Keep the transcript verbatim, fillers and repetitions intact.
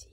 Lucia.